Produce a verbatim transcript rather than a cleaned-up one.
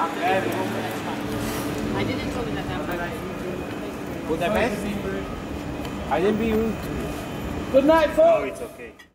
I didn't tell you that that was the best. I didn't be rude to you. Good night, folks. No, it's okay.